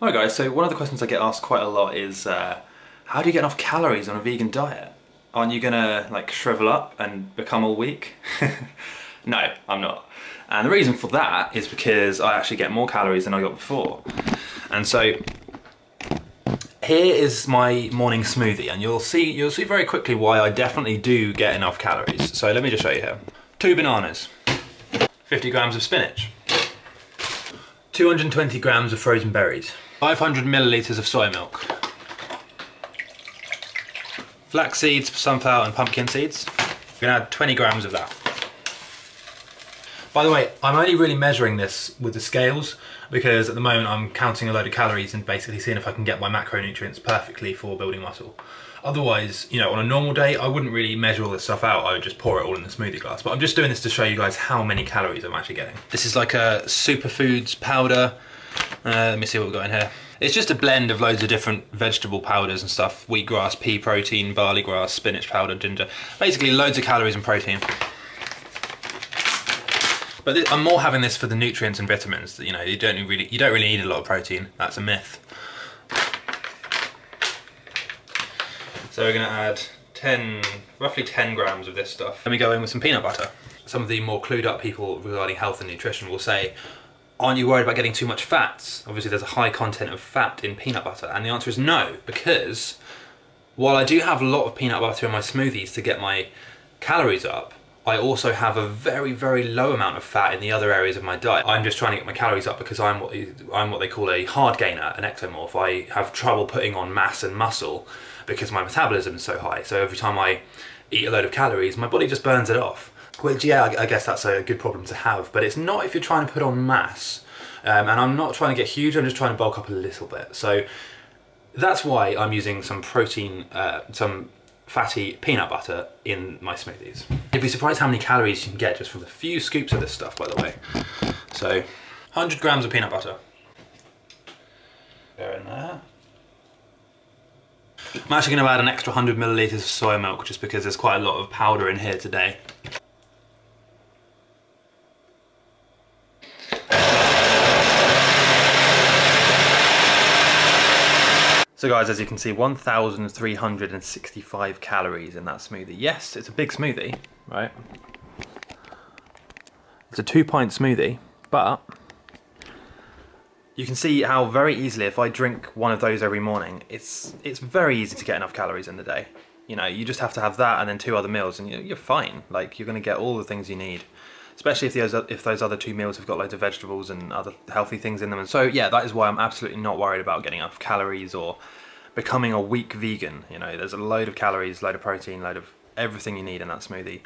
Alright guys, so one of the questions I get asked quite a lot is how do you get enough calories on a vegan diet? Aren't you gonna like shrivel up and become all weak? No, I'm not. And the reason for that is because I actually get more calories than I got before. And so here is my morning smoothie, and you'll see very quickly why I definitely do get enough calories. So let me just show you here. 2 bananas, 50 grams of spinach, 220 grams of frozen berries, 500 milliliters of soy milk, flax seeds, sunflower and pumpkin seeds. I'm gonna add 20 grams of that. By the way, I'm only really measuring this with the scales because at the moment I'm counting a load of calories and basically seeing if I can get my macronutrients perfectly for building muscle. Otherwise, you know, on a normal day, I wouldn't really measure all this stuff out. I would just pour it all in the smoothie glass. But I'm just doing this to show you guys how many calories I'm actually getting. This is like a superfoods powder. Let me see what we've got in here. It's just a blend of loads of different vegetable powders and stuff. Wheatgrass, pea protein, barley grass, spinach powder, ginger. Basically loads of calories and protein. But I'm more having this for the nutrients and vitamins. You know, you don't really need a lot of protein. That's a myth. So we're gonna add roughly 10 grams of this stuff. Then we go in with some peanut butter. Some of the more clued up people regarding health and nutrition will say, aren't you worried about getting too much fats? Obviously there's a high content of fat in peanut butter. And the answer is no, because while I do have a lot of peanut butter in my smoothies to get my calories up, I also have a very, very low amount of fat in the other areas of my diet. I'm just trying to get my calories up because I'm what they call a hard gainer, an ectomorph. I have trouble putting on mass and muscle because my metabolism is so high. So every time I eat a load of calories, my body just burns it off. Which, yeah, I guess that's a good problem to have, but it's not if you're trying to put on mass. And I'm not trying to get huge, I'm just trying to bulk up a little bit. So that's why I'm using some protein, some fatty peanut butter in my smoothies. You'd be surprised how many calories you can get just from a few scoops of this stuff, by the way. So 100 grams of peanut butter. There and there. I'm actually going to add an extra 100 milliliters of soy milk just because there's quite a lot of powder in here today. So guys, as you can see, 1,365 calories in that smoothie. Yes, it's a big smoothie, right? It's a 2-pint smoothie, but you can see how very easily, if I drink one of those every morning, it's very easy to get enough calories in the day. You know, you just have to have that and then 2 other meals and you're fine. Like, you're gonna get all the things you need. Especially if those other 2 meals have got loads of vegetables and other healthy things in them. And so yeah, that is why I'm absolutely not worried about getting enough calories or becoming a weak vegan. You know, there's a load of calories, load of protein, load of everything you need in that smoothie.